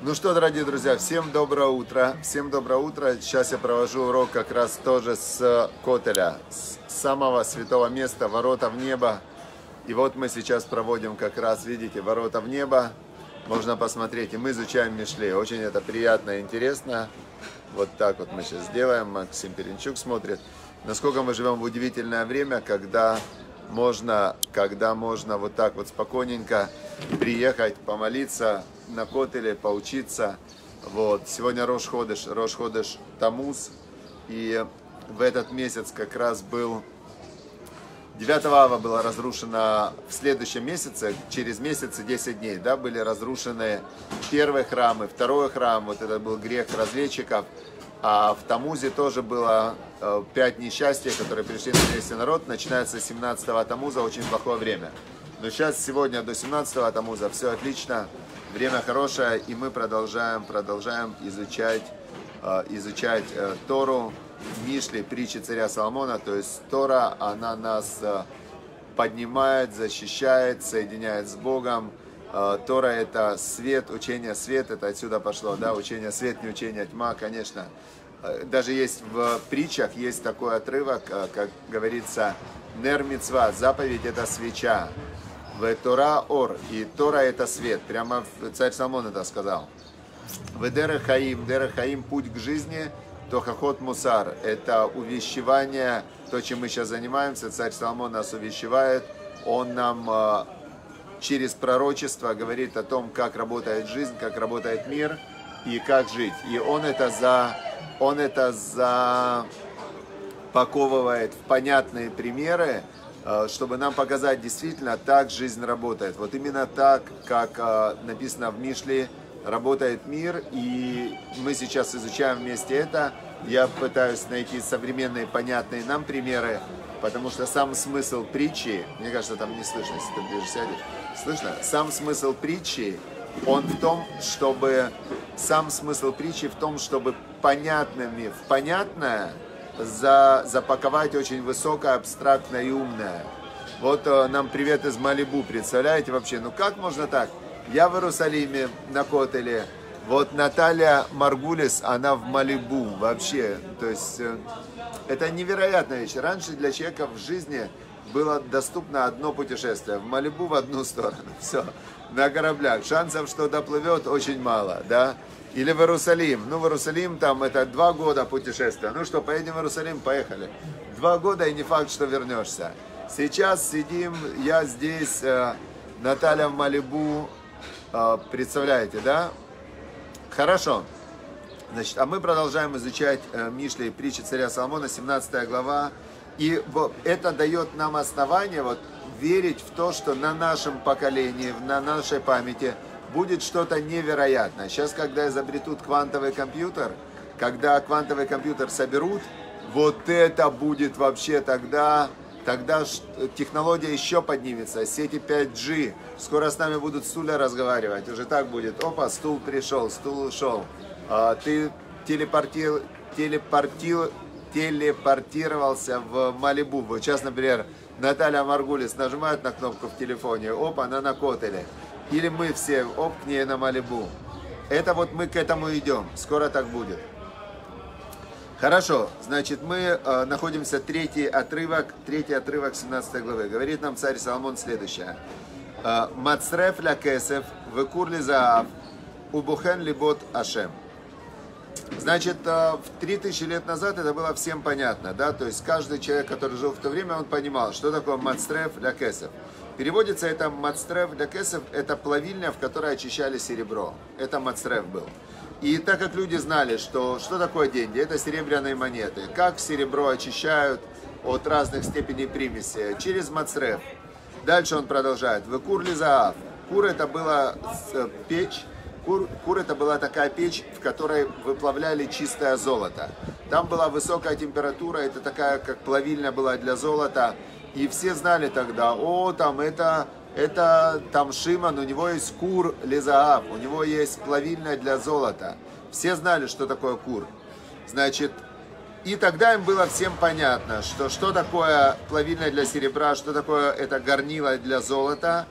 Ну что, дорогие друзья, всем доброе утро. Всем доброе утро. Сейчас я провожу урок как раз тоже с Котеля, с самого святого места, ворота в небо. И вот мы сейчас проводим как раз, видите, ворота в небо. Можно посмотреть, и мы изучаем Мишле. Очень это приятно и интересно. Вот так вот мы сейчас сделаем. Максим Перенчук смотрит. Насколько мы живем в удивительное время, когда можно вот так вот спокойненько приехать, помолиться на Котеле, поучиться. Вот. Сегодня Рош-Ходыш, Рош-Ходыш Тамуз. И в этот месяц как раз был 9 ава было разрушено, в следующем месяце, через месяц и 10 дней, да, были разрушены первый храм и второй храм. Вот это был грех разведчиков. А в Тамузе тоже было 5 несчастий, которые пришли на весь народ. Начинается с 17-го Тамуза, очень плохое время. Но сейчас, сегодня до 17-го Тамуза, все отлично, время хорошее. И мы продолжаем изучать Тору, Мишле, притчи царя Соломона. То есть Тора, она нас поднимает, защищает, соединяет с Богом. Тора – это свет, учение свет, это отсюда пошло, да, учение свет, не учение тьма, конечно. Даже есть в притчах, есть такой отрывок, как говорится, нер мицва, заповедь – это свеча, в Тора ор, и Тора – это свет, прямо царь Соломон это сказал. В дер хаим – путь к жизни, то хохот мусар – это увещевание, то, чем мы сейчас занимаемся, царь Соломон нас увещевает, он нам через пророчество говорит о том, как работает жизнь, как работает мир и как жить. И он это запаковывает в понятные примеры, чтобы нам показать, действительно, так жизнь работает. Вот именно так, как написано в Мишле, работает мир. И мы сейчас изучаем вместе это. Я пытаюсь найти современные, понятные нам примеры, потому что сам смысл притчи, мне кажется, там не слышно, если ты ближе сядешь. Слышно? Сам смысл притчи в том, чтобы понятными в понятное запаковать очень высокое, абстрактное и умное. Вот нам привет из Малибу, представляете вообще? Ну как можно так? Я в Иерусалиме на Котеле, вот Наталья Маргулис, она в Малибу вообще. То есть это невероятная вещь. Раньше для человека в жизни было доступно одно путешествие. В Малибу в одну сторону. Все. На кораблях. Шансов, что доплывет, очень мало. Да? Или в Иерусалим. Ну, в Иерусалим там это 2 года путешествия. Ну что, поедем в Иерусалим? Поехали. 2 года и не факт, что вернешься. Сейчас сидим, я здесь, Наталья в Малибу. Представляете, да? Хорошо. Значит, а мы продолжаем изучать Мишле и притчи царя Соломона, 17 глава. И это дает нам основание вот верить в то, что на нашем поколении, на нашей памяти будет что-то невероятное. Сейчас, когда изобретут квантовый компьютер, когда квантовый компьютер соберут, вот это будет вообще тогда технология еще поднимется, сети 5G. Скоро с нами будут стулья разговаривать, уже так будет. Опа, стул пришел, стул ушел. Ты телепортировался в Малибу. Вот сейчас, например, Наталья Маргулис нажимает на кнопку в телефоне, опа, она на Котеле. Или мы все, оп, к ней на Малибу. Это вот мы к этому идем, скоро так будет. Хорошо, значит, мы находимся, третий отрывок 17 главы. Говорит нам царь Соломон следующее. «Мацреф ля кесев, векур ли заав, убухен ли бот ашем». Значит, в 3000 лет назад это было всем понятно, да, то есть каждый человек, который жил в то время, он понимал, что такое мацреф ля кесев. Переводится это мацреф ля кесев, это плавильня, в которой очищали серебро. Это мацреф был. И так как люди знали, что такое деньги, это серебряные монеты, как серебро очищают от разных степеней примеси, через мацреф. Дальше он продолжает. Выкур ли заав. Кур это была печь. Кур это была такая печь, в которой выплавляли чистое золото. Там была высокая температура, это такая, как плавильня была для золота. И все знали тогда, о, там это там Шимон, у него есть кур лизаав, у него есть плавильня для золота. Все знали, что такое кур. Значит, и тогда им было всем понятно, что такое плавильня для серебра, что такое это горнило для золота.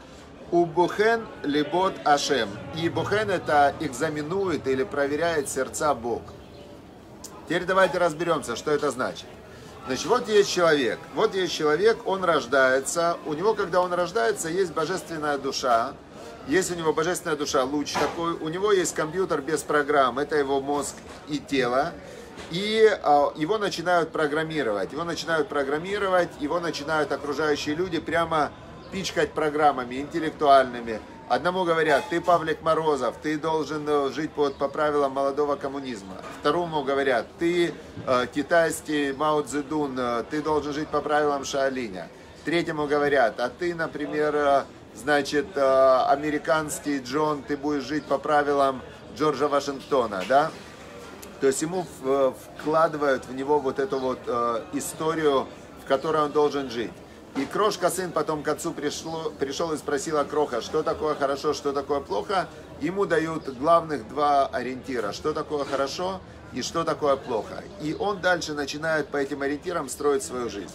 Убухен либот ашем. И бухен — это экзаменует или проверяет сердца Бог. Теперь давайте разберемся, что это значит. Значит, вот есть человек, он рождается, у него, когда он рождается, есть божественная душа, есть у него божественная душа, луч такой, у него есть компьютер без программ, это его мозг и тело, и его начинают программировать, его начинают окружающие люди прямо пичкать программами интеллектуальными. Одному говорят: ты Павлик Морозов, ты должен жить по правилам молодого коммунизма. Второму говорят: ты китайский Мао Цзэдун, ты должен жить по правилам Шаолиня. Третьему говорят: а ты, например, американский Джон, ты будешь жить по правилам Джорджа Вашингтона, да? То есть ему вкладывают в него вот эту вот историю, в которой он должен жить. И крошка, сын, потом к отцу пришел и спросила кроха, что такое хорошо, что такое плохо. Ему дают главных два ориентира, что такое хорошо и что такое плохо. И он дальше начинает по этим ориентирам строить свою жизнь.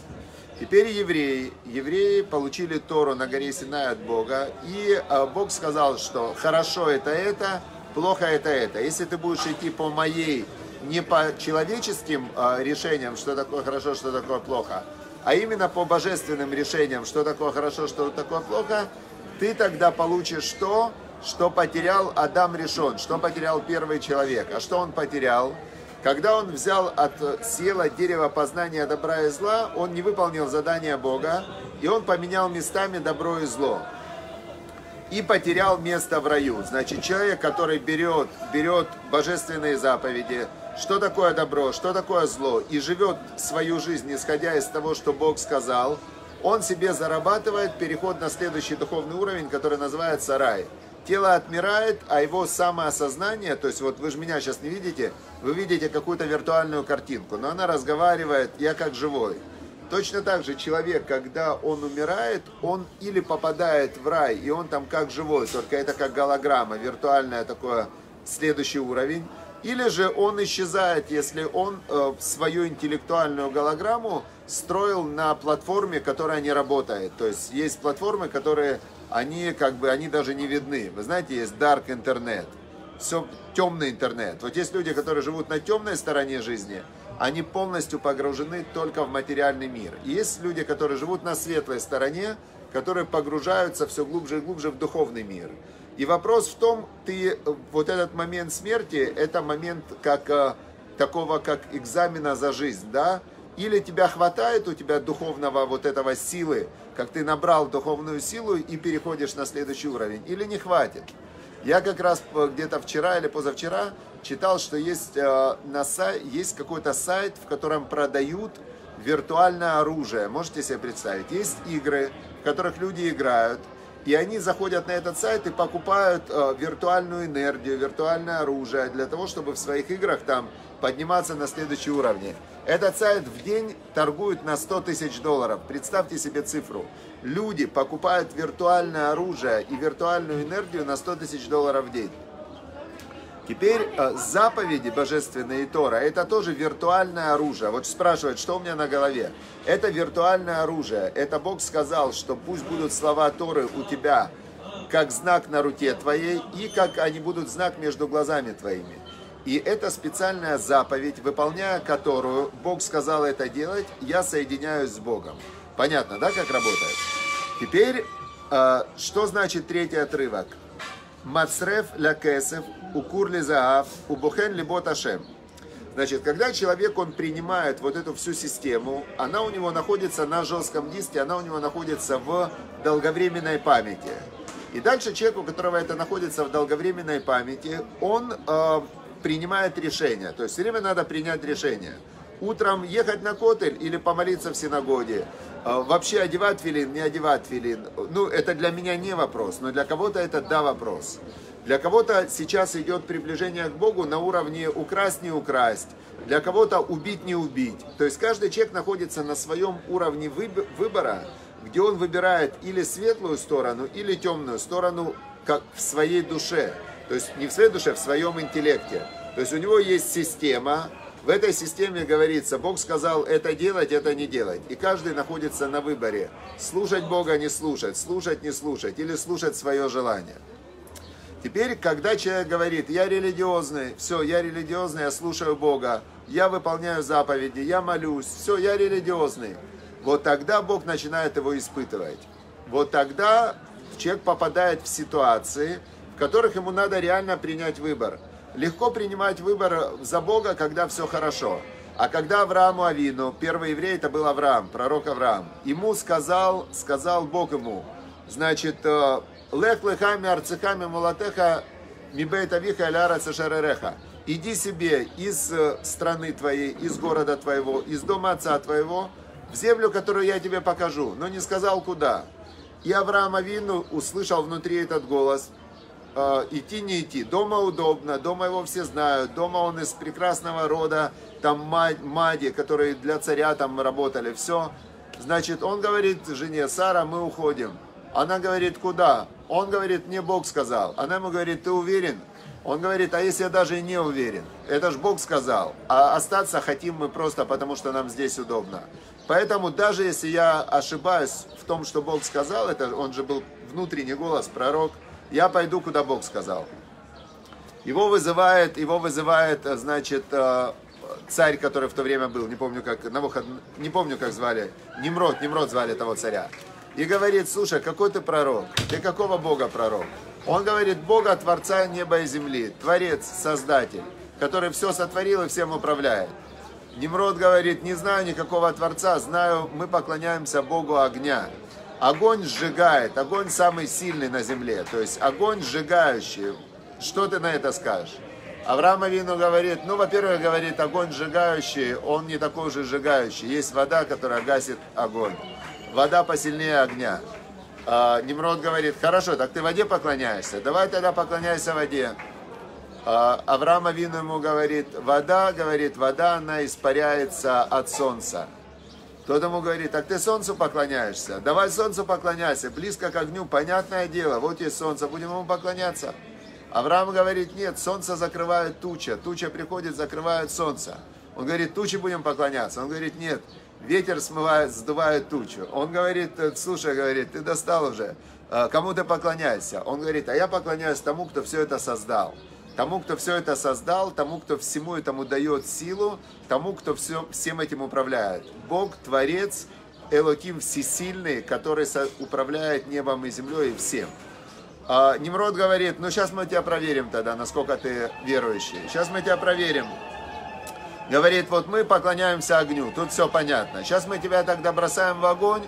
Теперь евреи. Евреи получили Тору на горе Синай от Бога. И Бог сказал, что хорошо это, плохо это. Если ты будешь идти по моей, не по человеческим решениям, что такое хорошо, что такое плохо, а именно по божественным решениям, что такое хорошо, что такое плохо, ты тогда получишь то, что потерял Адам Ришон, что потерял первый человек. А что он потерял? Когда он взял от села дерева познания добра и зла, он не выполнил задание Бога, и он поменял местами добро и зло. И потерял место в раю. Значит, человек, который берет божественные заповеди, что такое добро, что такое зло, и живет свою жизнь, исходя из того, что Бог сказал, он себе зарабатывает переход на следующий духовный уровень, который называется рай. Тело отмирает, а его самоосознание, то есть вот вы же меня сейчас не видите, вы видите какую-то виртуальную картинку, но она разговаривает, я как живой. Точно так же человек, когда он умирает, он или попадает в рай, и он там как живой, только это как голограмма, виртуальное такое, следующий уровень. Или же он исчезает, если он свою интеллектуальную голограмму строил на платформе, которая не работает. То есть есть платформы, которые, они даже не видны. Вы знаете, есть dark интернет, все темный интернет. Вот есть люди, которые живут на темной стороне жизни, они полностью погружены только в материальный мир. И есть люди, которые живут на светлой стороне, которые погружаются все глубже и глубже в духовный мир. И вопрос в том, вот этот момент смерти, это момент такого экзамена за жизнь, да? Или тебя хватает, у тебя духовного вот этого силы, как ты набрал духовную силу и переходишь на следующий уровень, или не хватит. Я как раз где-то вчера или позавчера читал, что есть какой-то сайт, в котором продают виртуальное оружие. Можете себе представить? Есть игры, в которых люди играют. И они заходят на этот сайт и покупают виртуальную энергию, виртуальное оружие для того, чтобы в своих играх там подниматься на следующие уровни. Этот сайт в день торгует на $100 000. Представьте себе цифру. Люди покупают виртуальное оружие и виртуальную энергию на $100 000 в день. Теперь заповеди божественные Тора — это тоже виртуальное оружие. Вот спрашивают, что у меня на голове. Это виртуальное оружие. Это Бог сказал, что пусть будут слова Торы у тебя как знак на руке твоей и как они будут знак между глазами твоими. И это специальная заповедь, выполняя которую Бог сказал это делать, я соединяюсь с Богом. Понятно, да, как работает? Теперь, что значит третий отрывок? Мацреф ля кесев, укур ли заав, убухен ли бот ашем. Значит, когда человек, он принимает вот эту всю систему, она у него находится на жестком диске, она у него находится в долговременной памяти. И дальше человек, у которого это находится в долговременной памяти, он принимает решение. То есть все время надо принять решение. Утром ехать на Котель или помолиться в синагоге. Вообще одевать филин, не одевать филин. Ну, это для меня не вопрос, но для кого-то это да вопрос. Для кого-то сейчас идет приближение к Богу на уровне украсть, не украсть. Для кого-то убить, не убить. То есть каждый человек находится на своем уровне выбора, где он выбирает или светлую сторону, или темную сторону, как в своей душе. То есть не в своей душе, а в своем интеллекте. То есть у него есть система, В этой системе говорится, Бог сказал это делать, это не делать. И каждый находится на выборе, слушать Бога, не слушать, слушать, не слушать, или слушать свое желание. Теперь, когда человек говорит, я религиозный, все, я религиозный, я слушаю Бога, я выполняю заповеди, я молюсь, все, я религиозный. Вот тогда Бог начинает его испытывать. Вот тогда человек попадает в ситуации, в которых ему надо реально принять выбор. Легко принимать выбор за Бога, когда все хорошо. А когда Аврааму Авину, первый еврей, это был Авраам, пророк Авраам, ему сказал Бог ему, значит, «Лех лехами арцехами мулатеха мибейт авиха эляра цешеререха». «Иди себе из страны твоей, из города твоего, из дома отца твоего, в землю, которую я тебе покажу». Но не сказал, куда. И Авраам Авину услышал внутри этот голос. Идти, не идти. Дома удобно, дома его все знают, дома он из прекрасного рода, там мади, которые для царя там работали, все. Значит, он говорит жене, Сара, мы уходим. Она говорит, куда? Он говорит, мне Бог сказал. Она ему говорит, ты уверен? Он говорит, а если я даже и не уверен? Это ж Бог сказал. А остаться хотим мы просто потому, что нам здесь удобно. Поэтому даже если я ошибаюсь в том, что Бог сказал, это он же был внутренний голос, пророк, я пойду, куда Бог сказал. Его вызывает, значит, царь, который в то время был, не помню, как звали, Нимрод звали того царя. И говорит, слушай, какой ты пророк? Ты какого Бога пророк? Он говорит, Бога, Творца неба и земли, Творец, Создатель, который все сотворил и всем управляет. Нимрод говорит, не знаю никакого Творца, знаю, мы поклоняемся Богу огня. Огонь сжигает, огонь самый сильный на земле, то есть огонь сжигающий. Что ты на это скажешь? Авраам Авину говорит, ну, во-первых, говорит, огонь сжигающий, он не такой же сжигающий. Есть вода, которая гасит огонь. Вода посильнее огня. Нимрод говорит, хорошо, так ты воде поклоняешься, давай тогда поклоняйся воде. Авраам Авину ему говорит, вода, она испаряется от солнца. Тот ему говорит, так ты солнцу поклоняешься, давай солнцу поклоняйся, близко к огню, понятное дело, вот есть солнце, будем ему поклоняться. Авраам говорит, нет, солнце закрывает туча, туча приходит, закрывает солнце. Он говорит, тучи будем поклоняться, он говорит, нет, ветер смывает, сдувает тучу. Он говорит, слушай, говорит, ты достал уже, кому ты поклоняешься? Он говорит, а я поклоняюсь тому, кто все это создал. Тому, кто все это создал, тому, кто всему этому дает силу, тому, кто всем этим управляет. Бог, Творец, Элоким Всесильный, который управляет небом и землей и всем. Нимрод говорит, ну сейчас мы тебя проверим тогда, насколько ты верующий. Сейчас мы тебя проверим. Говорит, вот мы поклоняемся огню, тут все понятно. Сейчас мы тебя тогда бросаем в огонь,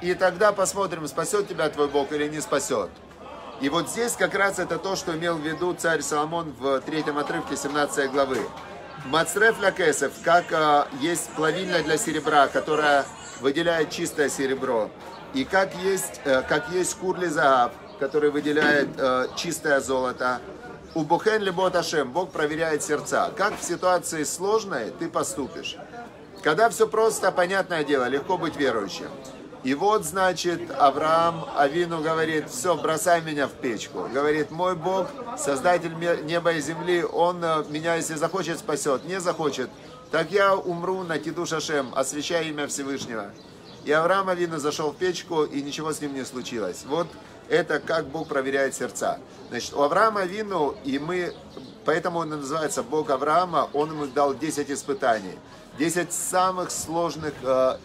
и тогда посмотрим, спасет тебя твой Бог или не спасет. И вот здесь как раз это то, что имел в виду царь Соломон в 3 отрывке 17 главы. Мацреф лякесев, как есть плавильня для серебра, которая выделяет чистое серебро. И как есть курли зааб, который выделяет чистое золото. У бухен либот ашем, Бог проверяет сердца. Как в ситуации сложной ты поступишь? Когда все просто, понятное дело, легко быть верующим. И вот, значит, Авраам Авину говорит, все, бросай меня в печку. Говорит, мой Бог, Создатель неба и земли, Он меня, если захочет, спасет, не захочет, так я умру на Кидуш ашем, освящая имя Всевышнего. И Авраам Авину зашел в печку, и ничего с ним не случилось. Вот это как Бог проверяет сердца. Значит, у Авраама Авину, поэтому он называется Бог Авраама, он ему дал 10 испытаний. 10 самых сложных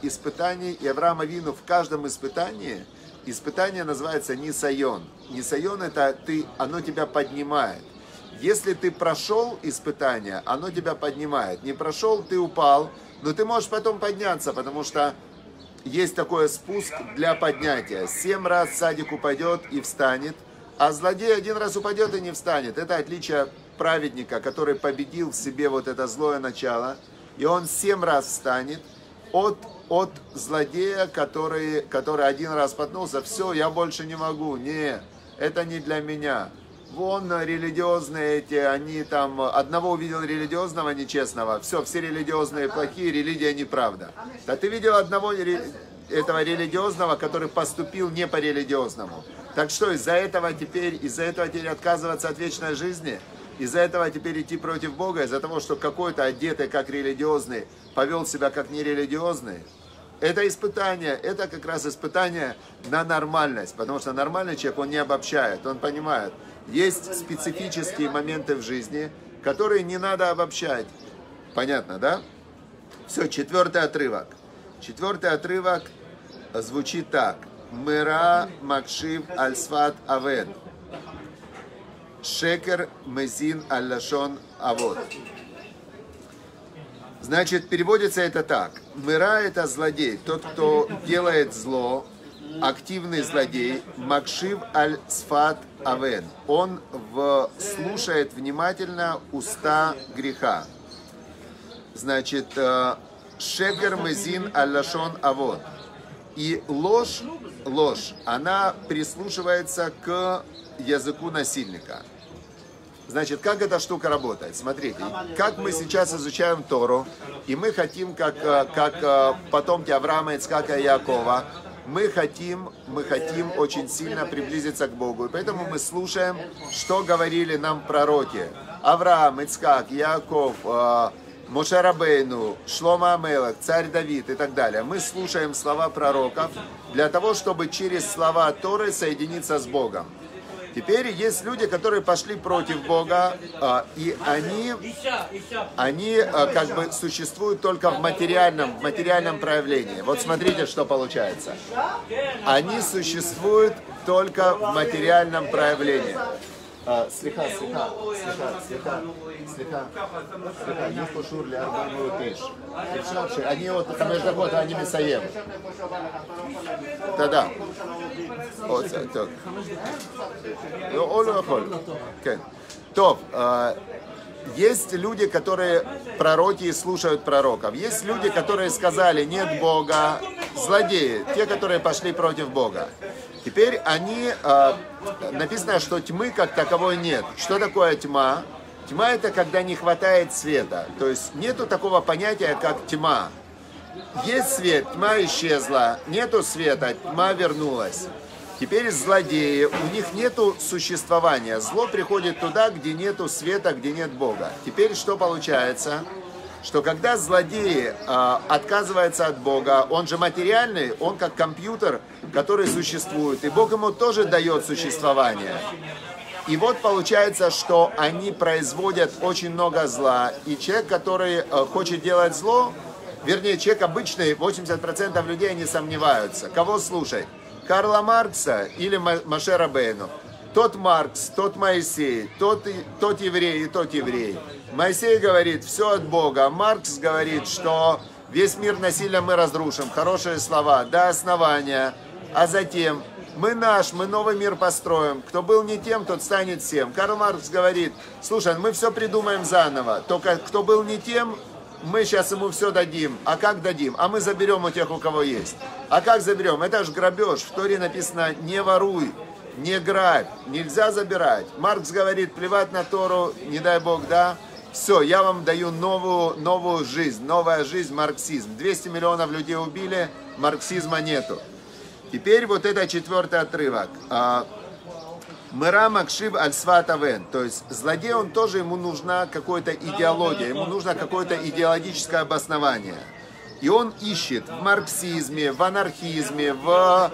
испытаний, и Авраам Авину в каждом испытании, испытание называется Нисайон. Нисайон это оно тебя поднимает. Если ты прошел испытание, оно тебя поднимает. Не прошел, ты упал, но ты можешь потом подняться, потому что есть такой спуск для поднятия. 7 раз садик упадет и встанет, а злодей 1 раз упадет и не встанет. Это отличие праведника, который победил в себе вот это злое начало. И он 7 раз встанет от злодея, который 1 раз поднулся. Все, я больше не могу. Не, это не для меня. Вон религиозные эти, они там... Одного увидел религиозного нечестного. Все религиозные плохие, религия неправда. Да ты видел одного этого религиозного, который поступил не по-религиозному. Так что, из-за этого теперь отказываться от вечной жизни? Из-за этого теперь идти против Бога, из-за того, что какой-то одетый как религиозный повел себя как нерелигиозный, это испытание, это как раз испытание на нормальность, потому что нормальный человек, он не обобщает, он понимает, есть специфические моменты в жизни, которые не надо обобщать. Понятно, да? Все, четвертый отрывок. Четвертый отрывок звучит так. Мира Макшив Альсват Авен. Шекер Мезин Аллашон Авод. Значит, переводится это так. Мира — это злодей, тот, кто делает зло, активный злодей. Макшив Аль-Сфат Авен. Он слушает внимательно уста греха. Значит, Шекер Мезин Аллашон Авод. И ложь, она прислушивается к языку насильника. Значит, как эта штука работает? Смотрите, как мы сейчас изучаем Тору, и мы хотим, как потомки Авраама, Ицхака и Якова, мы хотим очень сильно приблизиться к Богу. И поэтому мы слушаем, что говорили нам пророки. Авраам, Ицхак, Яков, Мошерабейну, Шломо Амелех, Царь Давид и так далее. Мы слушаем слова пророков для того, чтобы через слова Торы соединиться с Богом. Теперь есть люди, которые пошли против Бога, и они как бы существуют только в материальном проявлении. Вот смотрите, что получается. Они существуют только в материальном проявлении. Они вот между год, они мясоем. Да-да. Вот так. То есть люди, которые пророки и слушают пророков. Есть люди, которые сказали: нет Бога, злодеи, те, которые пошли против Бога. Теперь они, написано, что тьмы как таковой нет. Что такое тьма? Тьма — это когда не хватает света. То есть нету такого понятия, как тьма. Есть свет, тьма исчезла. Нету света, тьма вернулась. Теперь злодеи, у них нету существования. Зло приходит туда, где нету света, где нет Бога. Теперь что получается? Что когда злодей отказывается от Бога, он же материальный, он как компьютер, который существует, и Бог ему тоже дает существование. И вот получается, что они производят очень много зла, и человек, который хочет делать зло, вернее, человек обычный, 80% людей не сомневаются. Кого слушать? Карла Маркса или Мошерабейну? Тот Маркс, тот Моисей, тот еврей и тот еврей. Моисей говорит, все от Бога. Маркс говорит, что весь мир насильно мы разрушим. Хорошие слова, до основания. А затем, мы новый мир построим. Кто был не тем, тот станет всем. Карл Маркс говорит, слушай, мы все придумаем заново. Только кто был не тем, мы сейчас ему все дадим. А как дадим? А мы заберем у тех, у кого есть. А как заберем? Это же грабеж. В Торе написано, не воруй. Не грабь, нельзя забирать. Маркс говорит, плевать на Тору, не дай Бог, да? Все, я вам даю новую жизнь, новая жизнь, марксизм. 200 миллионов людей убили, марксизма нету. Теперь вот это четвертый отрывок. Мира Макшив Аль-Сват Авен. То есть злодей, он тоже, ему нужна какая-то идеология, ему нужно какое-то идеологическое обоснование. И он ищет в марксизме, в анархизме, в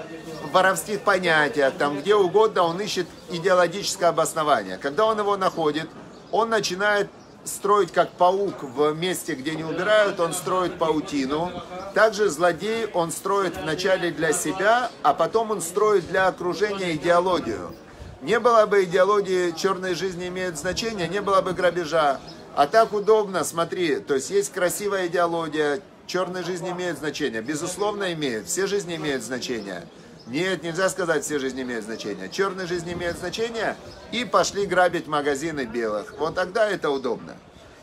воровских понятиях, там где угодно он ищет идеологическое обоснование. Когда он его находит, он начинает строить как паук в месте, где не убирают, он строит паутину. Также злодей, он строит вначале для себя, а потом он строит для окружения идеологию. Не было бы идеологии «черной жизни имеет значение», не было бы грабежа. А так удобно, смотри, то есть есть красивая идеология, черная жизнь имеет значение. Безусловно, имеет. Все жизни имеют значение. Нет, нельзя сказать, все жизни имеют значение. Черная жизнь имеет значение. И пошли грабить магазины белых. Вот тогда это удобно.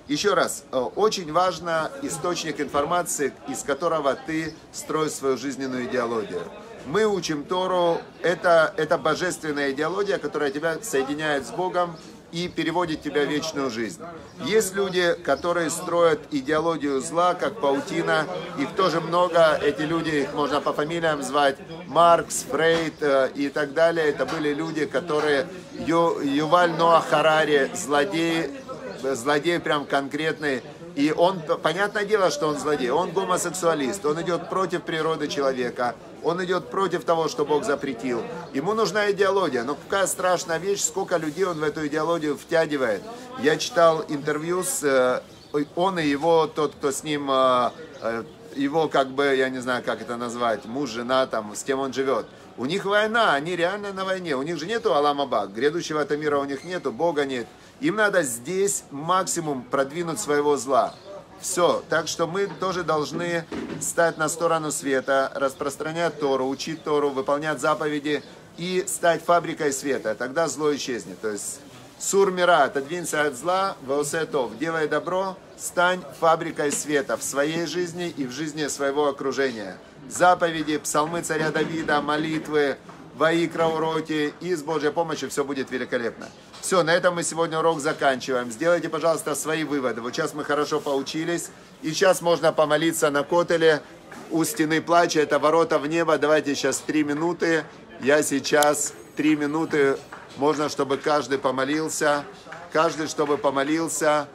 Еще раз, очень важно источник информации, из которого ты строишь свою жизненную идеологию. Мы учим Тору. Это божественная идеология, которая тебя соединяет с Богом и переводит тебя в вечную жизнь. Есть люди, которые строят идеологию зла, как паутина. Их тоже много, эти люди, их можно по фамилиям звать, Маркс, Фрейд и так далее. Это были люди, которые, Юваль Ноа Харари, злодей прям конкретный. И он, понятное дело, что он злодей, он гомосексуалист, он идет против природы человека, он идет против того, что Бог запретил. Ему нужна идеология, но какая страшная вещь, сколько людей он в эту идеологию втягивает. Я читал интервью с он и его, тот, кто с ним, его как бы, я не знаю, как это назвать, муж, жена, там, с кем он живет. У них война, они реально на войне, у них же нету Олам а-Ба, грядущего этого мира у них нету, Бога нет. Им надо здесь максимум продвинуть своего зла. Все. Так что мы тоже должны стать на сторону света, распространять Тору, учить Тору, выполнять заповеди и стать фабрикой света. Тогда зло исчезнет. То есть сур мира, отодвинься от зла, ваосетов, делай добро, стань фабрикой света в своей жизни и в жизни своего окружения. Заповеди, псалмы царя Давида, молитвы, ваикра уроки, и с Божьей помощью все будет великолепно. Все, на этом мы сегодня урок заканчиваем. Сделайте, пожалуйста, свои выводы. Вот сейчас мы хорошо поучились, и сейчас можно помолиться на Котеле у стены плача. Это ворота в небо. Давайте сейчас 3 минуты. Я сейчас 3 минуты. Можно, чтобы каждый помолился. Каждый, чтобы помолился,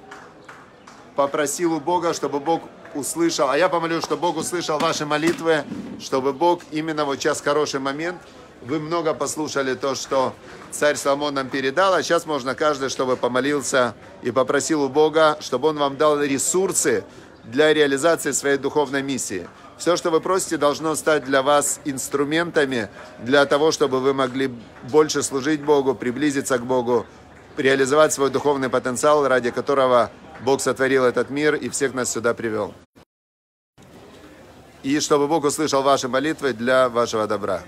попросил у Бога, чтобы Бог услышал. А я помолю, чтобы Бог услышал ваши молитвы, чтобы Бог именно вот сейчас хороший момент. Вы много послушали то, что царь Соломон нам передал, а сейчас можно каждый, чтобы помолился и попросил у Бога, чтобы он вам дал ресурсы для реализации своей духовной миссии. Все, что вы просите, должно стать для вас инструментами для того, чтобы вы могли больше служить Богу, приблизиться к Богу, реализовать свой духовный потенциал, ради которого Бог сотворил этот мир и всех нас сюда привел. И чтобы Бог услышал ваши молитвы для вашего добра.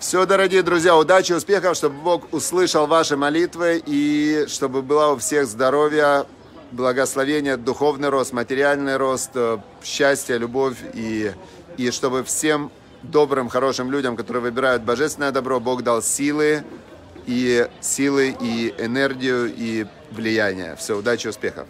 Все, дорогие друзья, удачи, успехов, чтобы Бог услышал ваши молитвы и чтобы было у всех здоровье, благословение, духовный рост, материальный рост, счастье, любовь и чтобы всем добрым, хорошим людям, которые выбирают божественное добро, Бог дал силы, и энергию, и влияние. Все, удачи, успехов.